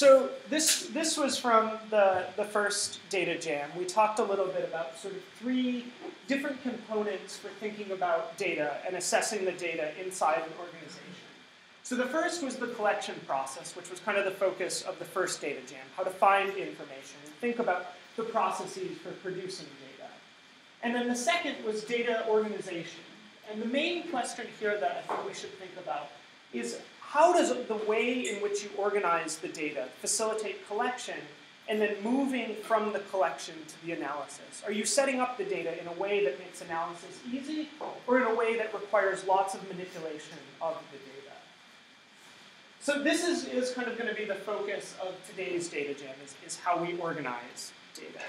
So this was from the first data jam. We talked a little bit about sort of three different components for thinking about data and assessing the data inside an organization. So the first was the collection process, which was kind of the focus of the first data jam, how to find information and think about the processes for producing data. And then the second was data organization. And the main question here that I think we should think about is, how does the way in which you organize the data facilitate collection and then moving from the collection to the analysis? Are you setting up the data in a way that makes analysis easy, or in a way that requires lots of manipulation of the data? So this is kind of going to be the focus of today's data jam, is how we organize data.